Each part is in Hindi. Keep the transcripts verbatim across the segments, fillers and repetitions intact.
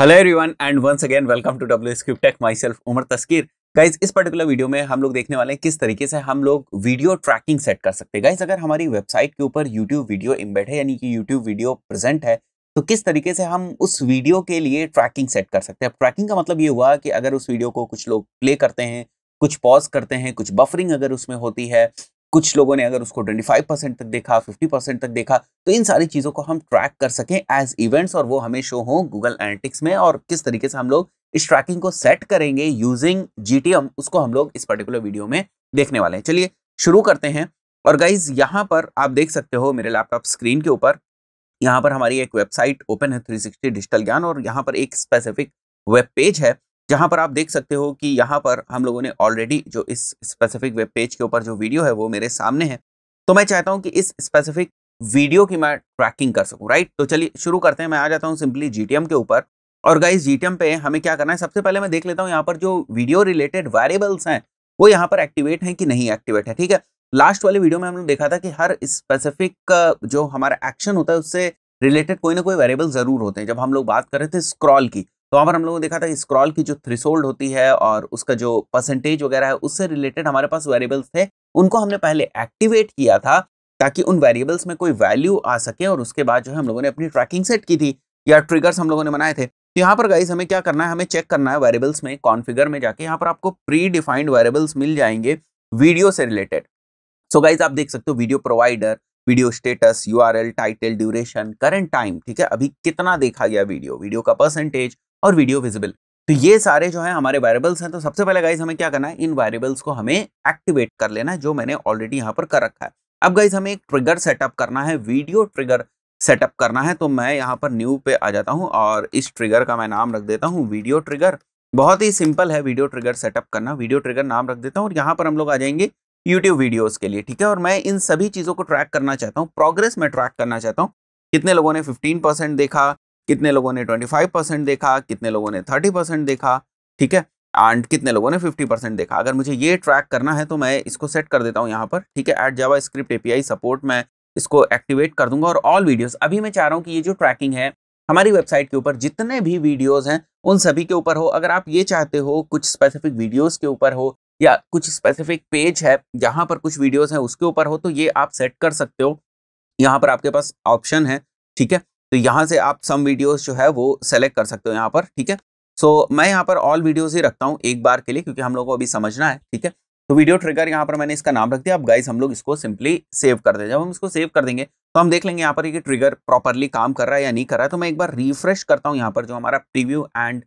Hello everyone and once again welcome to WsCube Tech, myself Umar Taskeer. Guys, इस पर्टिकुलर वीडियो में हम लोग देखने वाले हैं किस तरीके से हम लोग वीडियो ट्रैकिंग सेट कर सकते हैं। गाइज, अगर हमारी वेबसाइट के ऊपर यूट्यूब वीडियो इम्बेड है यानी कि यूट्यूब वीडियो प्रेजेंट है तो किस तरीके से हम उस वीडियो के लिए ट्रैकिंग सेट कर सकते हैं। ट्रैकिंग का मतलब ये हुआ कि अगर उस वीडियो को कुछ लोग प्ले करते हैं, कुछ पॉज करते हैं, कुछ बफरिंग अगर उसमें होती है, कुछ लोगों ने अगर उसको पच्चीस परसेंट तक देखा, पचास परसेंट तक देखा, तो इन सारी चीज़ों को हम ट्रैक कर सकें एज इवेंट्स और वो हमें शो हो गूगल एनालिटिक्स में। और किस तरीके से हम लोग इस ट्रैकिंग को सेट करेंगे यूजिंग जी टी एम, उसको हम लोग इस पर्टिकुलर वीडियो में देखने वाले हैं। चलिए शुरू करते हैं। और गाइज, यहाँ पर आप देख सकते हो मेरे लैपटॉप स्क्रीन के ऊपर, यहाँ पर हमारी एक वेबसाइट ओपन है थ्री सिक्सटी डिजिटल ज्ञान, और यहाँ पर एक स्पेसिफिक वेब पेज है जहाँ पर आप देख सकते हो कि यहाँ पर हम लोगों ने ऑलरेडी जो इस स्पेसिफिक वेब पेज के ऊपर जो वीडियो है वो मेरे सामने है। तो मैं चाहता हूँ कि इस स्पेसिफिक वीडियो की मैं ट्रैकिंग कर सकूँ, राइट। तो चलिए शुरू करते हैं। मैं आ जाता हूँ सिंपली जी टी एम के ऊपर। और गाइस, जी टी एम पे हमें क्या करना है, सबसे पहले मैं देख लेता हूँ यहाँ पर जो वीडियो रिलेटेड वेरिएबल्स हैं वो यहाँ पर एक्टिवेट हैं कि नहीं एक्टिवेट है। ठीक है, लास्ट वाले वीडियो में हमने देखा था कि हर स्पेसिफिक जो हमारा एक्शन होता है उससे रिलेटेड कोई ना कोई वेरिएबल ज़रूर होते हैं। जब हम लोग बात कर रहे थे स्क्रॉल की, तो वहाँ पर हम लोगों ने देखा था कि स्क्रॉल की जो थ्रेशोल्ड होती है और उसका जो परसेंटेज वगैरह है उससे रिलेटेड हमारे पास वेरिएबल्स थे, उनको हमने पहले एक्टिवेट किया था ताकि उन वेरिएबल्स में कोई वैल्यू आ सके। और उसके बाद जो है हम लोगों ने अपनी ट्रैकिंग सेट की थी या ट्रिगर्स हम लोगों ने बनाए थे। तो यहाँ पर गाइज हमें क्या करना है, हमें चेक करना है वेरिएबल्स में, कॉन्फिगर में जाके यहाँ पर आपको प्री डिफाइंड वेरिएबल्स मिल जाएंगे वीडियो से रिलेटेड। सो गाइज, आप देख सकते हो video provider, video status, U R L, title, duration, current time, ठीक है, अभी कितना देखा गया वीडियो, वीडियो का परसेंटेज और वीडियो विजिबल। तो ये सारे जो है हमारे वेरिएबल्स हैं। तो सबसे पहले गाइज हमें क्या करना है, इन वेरिएबल्स को हमें एक्टिवेट कर लेना है, जो मैंने ऑलरेडी यहाँ पर कर रखा है। अब गाइज हमें एक ट्रिगर सेटअप करना है, वीडियो ट्रिगर सेटअप करना है। तो मैं यहाँ पर न्यू पे आ जाता हूँ और इस ट्रिगर का मैं नाम रख देता हूँ वीडियो ट्रिगर। बहुत ही सिंपल है वीडियो ट्रिगर सेटअप करना, वीडियो ट्रिगर नाम रख देता हूँ। और यहाँ पर हम लोग आ जाएंगे यूट्यूब वीडियोज़ के लिए, ठीक है। और मैं इन सभी चीज़ों को ट्रैक करना चाहता हूँ, प्रोग्रेस में ट्रैक करना चाहता हूँ। कितने लोगों ने पंद्रह परसेंट देखा, कितने लोगों ने पच्चीस परसेंट देखा, कितने लोगों ने तीस परसेंट देखा, ठीक है, एंड कितने लोगों ने पचास परसेंट देखा। अगर मुझे ये ट्रैक करना है तो मैं इसको सेट कर देता हूँ यहाँ पर, ठीक है। At JavaScript API support में इसको एक्टिवेट कर दूंगा और ऑल वीडियोस। अभी मैं चाह रहा हूँ कि ये जो ट्रैकिंग है हमारी वेबसाइट के ऊपर जितने भी वीडियोज़ हैं उन सभी के ऊपर हो। अगर आप ये चाहते हो कुछ स्पेसिफिक वीडियोज़ के ऊपर हो या कुछ स्पेसिफिक पेज है जहाँ पर कुछ वीडियोस हैं उसके ऊपर हो, तो ये आप सेट कर सकते हो। यहाँ पर आपके पास ऑप्शन है, ठीक है। तो यहाँ से आप सम वीडियोस जो है वो सेलेक्ट कर सकते हो यहाँ पर, ठीक है। सो मैं यहाँ पर ऑल वीडियोस ही रखता हूँ एक बार के लिए, क्योंकि हम लोग को अभी समझना है, ठीक है। तो वीडियो ट्रिगर यहाँ पर मैंने इसका नाम रख दिया। अब गाइज हम लोग इसको सिंपली सेव कर दें। जब हम इसको सेव कर देंगे तो हम देख लेंगे यहाँ पर ये ट्रिगर प्रॉपरली काम कर रहा है या नहीं कर रहा है। तो मैं एक बार रिफ्रेश करता हूँ यहाँ पर, जो हमारा प्रीव्यू एंड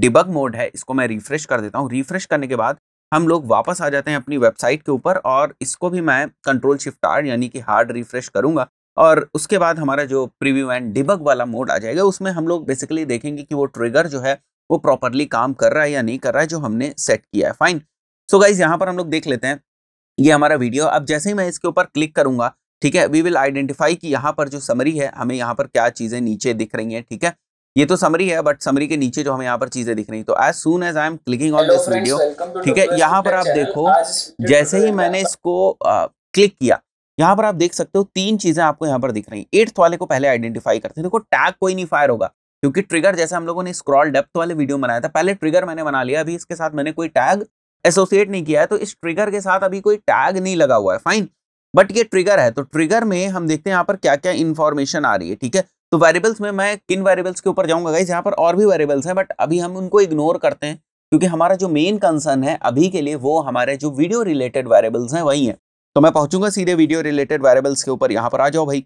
डिबग मोड है इसको मैं रिफ्रेश कर देता हूँ। रिफ्रेश करने के बाद हम लोग वापस आ जाते हैं अपनी वेबसाइट के ऊपर और इसको भी मैं कंट्रोल शिफ्ट आर यानी कि हार्ड रिफ्रेश करूंगा। और उसके बाद हमारा जो प्रीव्यू एंड डिबग वाला मोड आ जाएगा, उसमें हम लोग बेसिकली देखेंगे कि वो ट्रिगर जो है वो प्रॉपरली काम कर रहा है या नहीं कर रहा है जो हमने सेट किया है। फाइन। सो गाइज यहाँ पर हम लोग देख लेते हैं ये हमारा वीडियो। अब जैसे ही मैं इसके ऊपर क्लिक करूंगा, ठीक है, वी विल आइडेंटिफाई कि यहाँ पर जो समरी है हमें यहाँ पर क्या चीज़ें नीचे दिख रही हैं, ठीक है। ये तो समरी है, बट समरी के नीचे जो हमें यहाँ पर चीजें दिख रही, तो as soon as I am clicking on this video, ठीक है, यहाँ पर आप देखो जैसे ही मैंने इसको क्लिक किया यहाँ पर आप देख सकते हो तीन चीजें आपको यहाँ पर दिख रही। एट्थ वाले को पहले आइडेंटिफाई करते हैं। देखो टैग कोई नहीं फायर होगा क्योंकि ट्रिगर, जैसे हम लोगों ने स्क्रॉल डेप्थ वाले वीडियो बनाया था, पहले ट्रिगर मैंने बना लिया, अभी इसके साथ मैंने कोई टैग एसोसिएट नहीं किया है, तो इस ट्रिगर के साथ अभी कोई टैग नहीं लगा हुआ है। फाइन, बट ये ट्रिगर है। तो ट्रिगर में हम देखते हैं यहाँ पर क्या क्या इन्फॉर्मेशन आ रही है, ठीक है। तो वेरिएबल्स में मैं किन वेरिएबल्स के ऊपर जाऊंगा, गाइस यहाँ पर और भी वेरिएबल्स हैं, बट अभी हम उनको इग्नोर करते हैं क्योंकि हमारा जो मेन कंसर्न है अभी के लिए वो हमारे जो वीडियो रिलेटेड वेरिएबल्स हैं वही हैं। तो मैं पहुंचूंगा सीधे वीडियो रिलेटेड वेरिएबल्स के ऊपर। यहाँ पर आ जाओ भाई,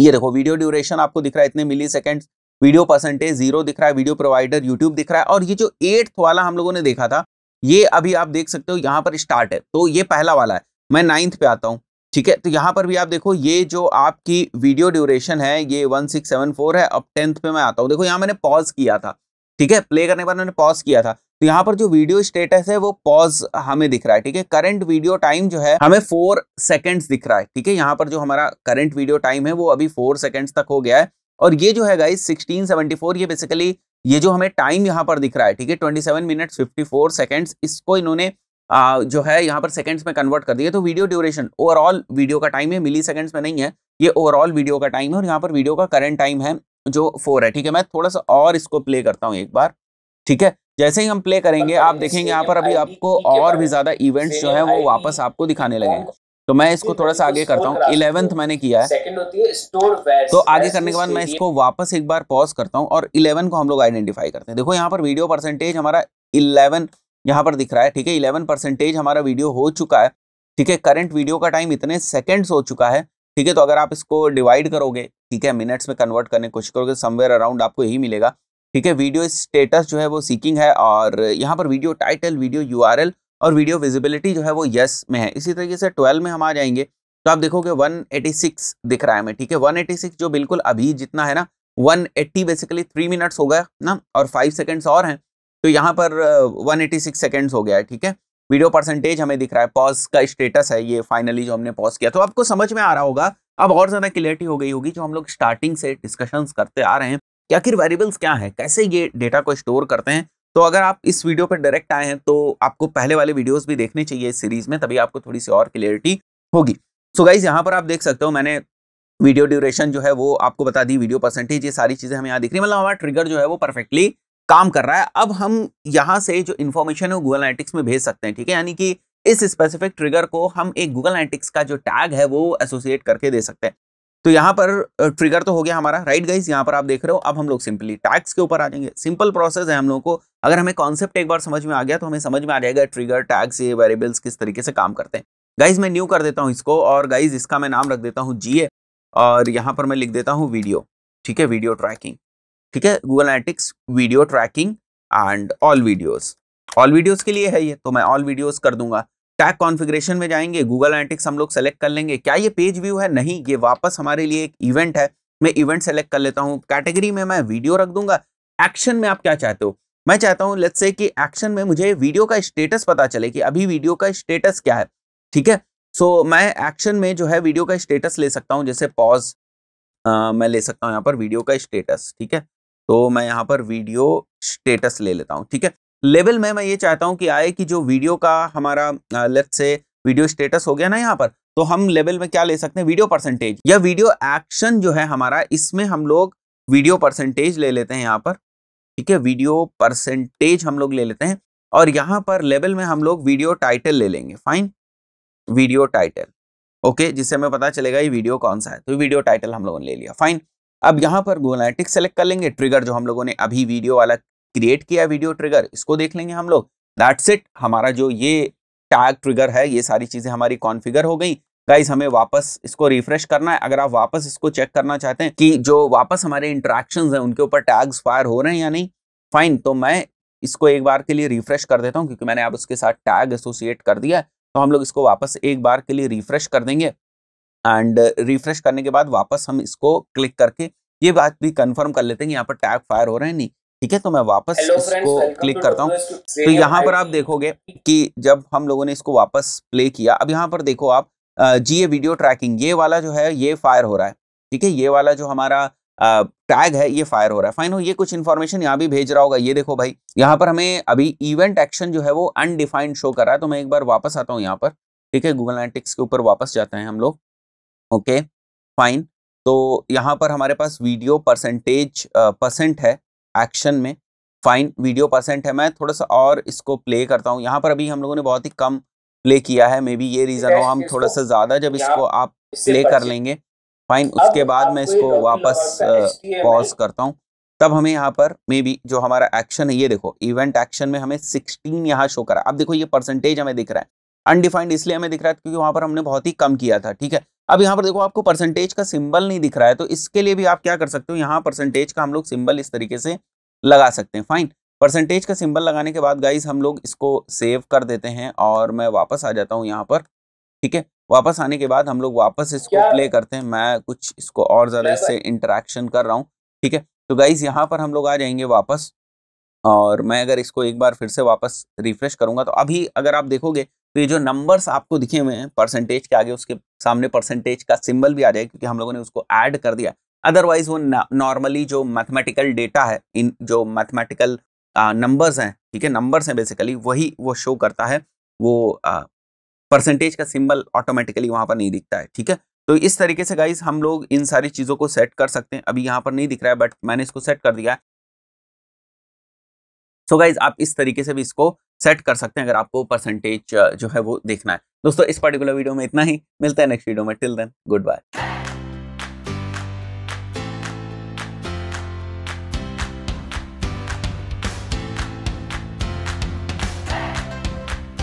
ये देखो वीडियो ड्यूरेशन आपको दिख रहा है इतने milliseconds, video percentage zero दिख रहा है, वीडियो प्रोवाइडर यूट्यूब दिख रहा है, और ये जो एट्थ वाला हम लोगों ने देखा था ये अभी आप देख सकते हो यहाँ पर स्टार्ट है, तो ये पहला वाला है। मैं नाइन्थ पे आता हूँ, ठीक है। तो यहाँ पर भी आप देखो ये जो आपकी वीडियो ड्यूरेशन है ये सोलह सौ चौहत्तर है। अब टेंथ पे मैं आता हूँ, देखो यहाँ मैंने पॉज किया था, ठीक है, प्ले करने के बाद मैंने पॉज किया था। तो यहाँ पर जो वीडियो स्टेटस है वो पॉज हमें दिख रहा है, ठीक है। करंट वीडियो टाइम जो है हमें फोर सेकेंड्स दिख रहा है, ठीक है। यहाँ पर जो हमारा करंट वीडियो टाइम है वो अभी फोर सेकेंड्स तक हो गया है। और ये जो है गाइस सोलह सौ चौहत्तर, ये बेसिकली ये जो हमें टाइम यहाँ पर दिख रहा है, ठीक है, twenty seven minute fifty four seconds, इसको इन्होंने आ, जो है यहाँ पर सेकंड्स में कन्वर्ट कर दिया। तो वीडियो ड्यूरेशन ओवरऑल वीडियो का टाइम है, मिली सेकेंड्स में नहीं है, ये ओवरऑल वीडियो का टाइम है। और यहाँ पर वीडियो का करंट टाइम है जो फोर है। ठीक है, मैं थोड़ा सा और इसको प्ले करता हूँ एक बार। ठीक है, जैसे ही हम प्ले करेंगे आप देखेंगे यहाँ पर अभी आपको और भी ज्यादा इवेंट्स जो है वो वापस आपको दिखाने लगेंगे। तो मैं इसको थोड़ा सा आगे करता हूँ, इलेवेंथ मैंने किया है, तो आगे करने के बाद मैं इसको वापस एक बार पॉज करता हूँ और इलेवन को हम लोग आइडेंटिफाई करते हैं। देखो यहाँ पर वीडियो परसेंटेज हमारा इलेवन यहाँ पर दिख रहा है। ठीक है, इलेवन परसेंटेज हमारा वीडियो हो चुका है। ठीक है, करंट वीडियो का टाइम इतने सेकेंड्स हो चुका है। ठीक है, तो अगर आप इसको डिवाइड करोगे, ठीक है, मिनट्स में कन्वर्ट करने की कोशिश करोगे, समवेयर अराउंड आपको यही मिलेगा। ठीक है, वीडियो स्टेटस जो है वो सीकिंग है और यहाँ पर वीडियो टाइटल, वीडियो यूआरएल और वीडियो विजिबिलिटी जो है वो यस में है। इसी तरीके से ट्वेल्व में हम आ जाएंगे तो आप देखोगे वन एटी सिक्स दिख रहा है हमें। ठीक है, वन एटी सिक्स जो बिल्कुल अभी जितना है ना, one eighty basically three minutes हो गया ना और फाइव सेकेंड्स और हैं, तो यहाँ पर वन एटी सिक्स सेकेंड्स हो गया है। ठीक है, वीडियो परसेंटेज हमें दिख रहा है, पॉज का स्टेटस है ये फाइनली जो हमने पॉज किया। तो आपको समझ में आ रहा होगा, अब और ज़्यादा क्लियरिटी हो गई होगी जो हम लोग स्टार्टिंग से डिस्कशंस करते आ रहे हैं कि आखिर वेरिएबल्स क्या है, कैसे ये डेटा को स्टोर करते हैं। तो अगर आप इस वीडियो पर डायरेक्ट आए हैं तो आपको पहले वाले वीडियोस भी देखने चाहिए इस सीरीज में, तभी आपको थोड़ी सी और क्लियरिटी होगी। सो गाइज यहाँ पर आप देख सकते हो, मैंने वीडियो ड्यूरेशन जो है वो आपको बता दी, वीडियो परसेंटेज, ये सारी चीज़ें हमें यहाँ दिख रही है। मतलब हमारा ट्रिगर जो है वो परफेक्टली काम कर रहा है। अब हम यहाँ से जो इन्फॉर्मेशन है वो गूगल एनालिटिक्स में भेज सकते हैं। ठीक है, यानी कि इस स्पेसिफिक ट्रिगर को हम एक गूगल एनालिटिक्स का जो टैग है वो एसोसिएट करके दे सकते हैं। तो यहाँ पर ट्रिगर तो हो गया हमारा, राइट गाइज, यहाँ पर आप देख रहे हो। अब हम लोग सिंपली टैग्स के ऊपर आ जाएंगे। सिंपल प्रोसेस है हम लोगों को, अगर हमें कॉन्सेप्ट एक बार समझ में आ गया तो हमें समझ में आ जाएगा ट्रिगर, टैग्स, ये वेरिएबल्स किस तरीके से काम करते हैं। गाइज मैं न्यू कर देता हूँ इसको और गाइज इसका मैं नाम रख देता हूँ जीए और यहाँ पर मैं लिख देता हूँ वीडियो। ठीक है, वीडियो ट्रैकिंग। ठीक है, Google analytics video tracking and all videos, all videos के लिए है ये, तो मैं ऑल वीडियोज कर दूंगा। टैग कॉन्फ़िगरेशन में जाएंगे, गूगल एनालिटिक्स हम लोग सेलेक्ट कर लेंगे। क्या ये पेज व्यू है? नहीं, ये वापस हमारे लिए एक इवेंट है, मैं इवेंट सेलेक्ट कर लेता हूँ। कैटेगरी में मैं वीडियो रख दूंगा। एक्शन में आप क्या चाहते हो? मैं चाहता हूँ लेट्स से कि एक्शन में मुझे वीडियो का स्टेटस पता चले कि अभी वीडियो का स्टेटस क्या है। ठीक है, सो so, मैं एक्शन में जो है वीडियो का स्टेटस ले सकता हूँ, जैसे पॉज मैं ले सकता हूँ यहाँ पर वीडियो का स्टेटस। ठीक है, तो मैं यहाँ पर वीडियो स्टेटस ले लेता हूँ। ठीक है, लेवल में मैं ये चाहता हूँ कि आए कि जो वीडियो का हमारा लेट्स से वीडियो स्टेटस हो गया ना यहाँ पर, तो हम लेवल में क्या ले सकते हैं? वीडियो परसेंटेज या वीडियो एक्शन जो है हमारा, इसमें हम लोग वीडियो परसेंटेज ले लेते हैं यहाँ पर। ठीक है, वीडियो परसेंटेज हम लोग ले लेते हैं और यहाँ पर लेवल में हम लोग वीडियो टाइटल ले लेंगे। फाइन, वीडियो टाइटल, ओके, जिससे हमें पता चलेगा ये वीडियो कौन सा है, तो वीडियो टाइटल हम लोगों ने ले लिया। फाइन, अब यहाँ पर गूगल एनालिटिक्स सेलेक्ट कर लेंगे। ट्रिगर जो हम लोगों ने अभी वीडियो वाला क्रिएट किया वीडियो ट्रिगर, इसको देख लेंगे हम लोग। दैट्स इट, हमारा जो ये टैग ट्रिगर है, ये सारी चीज़ें हमारी कॉन्फिगर हो गई। गाइज हमें वापस इसको रिफ्रेश करना है। अगर आप वापस इसको चेक करना चाहते हैं कि जो वापस हमारे इंटरेक्शंस हैं उनके ऊपर टैग्स फायर हो रहे हैं या नहीं, फाइन, तो मैं इसको एक बार के लिए रिफ्रेश कर देता हूँ, क्योंकि मैंने आप उसके साथ टैग एसोसिएट कर दिया। तो हम लोग इसको वापस एक बार के लिए रिफ्रेश कर देंगे एंड रिफ्रेश करने के बाद वापस हम इसको क्लिक करके ये बात भी कंफर्म कर लेते हैं कि यहाँ पर टैग फायर हो रहे हैं नहीं। ठीक है, तो मैं वापस Hello इसको friends, क्लिक करता हूँ। तो यहाँ पर आप देखोगे कि जब हम लोगों ने इसको वापस प्ले किया, अब यहाँ पर देखो आप जी ये वीडियो ट्रैकिंग, ये वाला जो है ये फायर हो रहा है। ठीक है, ये वाला जो हमारा टैग है ये फायर हो रहा है। फाइन, हो ये कुछ इन्फॉर्मेशन यहाँ भी भेज रहा होगा। ये देखो भाई, यहाँ पर हमें अभी इवेंट एक्शन जो है वो अनडिफाइंड शो कर रहा है। तो मैं एक बार वापस आता हूँ यहाँ पर। ठीक है, गूगल एनालिटिक्स के ऊपर वापस जाते हैं हम लोग। ओके, फाइन, तो यहाँ पर हमारे पास वीडियो परसेंटेज परसेंट है एक्शन में। फाइन, वीडियो परसेंट है, मैं थोड़ा सा और इसको प्ले करता हूँ। यहाँ पर अभी हम लोगों ने बहुत ही कम प्ले किया है, मे बी ये रीज़न हो। हम थोड़ा सा ज़्यादा जब इसको आप प्ले कर लेंगे, फाइन, उसके बाद मैं इसको वापस पॉज करता हूँ, तब हमें यहाँ पर मे बी जो हमारा एक्शन है, ये देखो इवेंट एक्शन में हमें सिक्सटीन यहाँ शो करा। अब देखो ये परसेंटेज हमें दिख रहा है अनडिफाइंड, इसलिए हमें दिख रहा है क्योंकि वहाँ पर हमने बहुत ही कम किया था। ठीक है, अब यहाँ पर देखो आपको परसेंटेज का सिंबल नहीं दिख रहा है, तो इसके लिए भी आप क्या कर सकते हो, यहाँ परसेंटेज का हम लोग सिंबल इस तरीके से लगा सकते हैं। फाइन, परसेंटेज का सिंबल लगाने के बाद गाइज हम लोग इसको सेव कर देते हैं और मैं वापस आ जाता हूँ यहाँ पर। ठीक है, वापस आने के बाद हम लोग वापस इसको प्ले करते हैं। मैं कुछ इसको और ज़्यादा इससे इंटरेक्शन कर रहा हूँ। ठीक है, तो गाइज यहाँ पर हम लोग आ जाएंगे वापस और मैं अगर इसको एक बार फिर से वापस रिफ्रेश करूँगा तो अभी अगर आप देखोगे तो ये जो नंबर्स आपको दिखे हुए हैं परसेंटेज के आगे, उसके सामने परसेंटेज का सिंबल भी आ जाएगा क्योंकि हम लोगों ने उसको ऐड कर दिया। अदरवाइज वो नॉर्मली जो मैथमेटिकल डेटा है, इन जो मैथमेटिकल नंबर्स हैं, ठीक है, नंबर्स हैं बेसिकली, वही वो शो करता है, वो परसेंटेज का सिंबल ऑटोमेटिकली वहाँ पर नहीं दिखता है। ठीक है, तो इस तरीके से गाइस हम लोग इन सारी चीज़ों को सेट कर सकते हैं। अभी यहाँ पर नहीं दिख रहा है बट मैंने इसको सेट कर दिया है। सो गाइज आप इस तरीके से भी इसको सेट कर सकते हैं अगर आपको परसेंटेज जो है वो देखना है। दोस्तों इस पर्टिकुलर वीडियो में इतना ही, मिलता है नेक्स्ट वीडियो में। Till then good bye.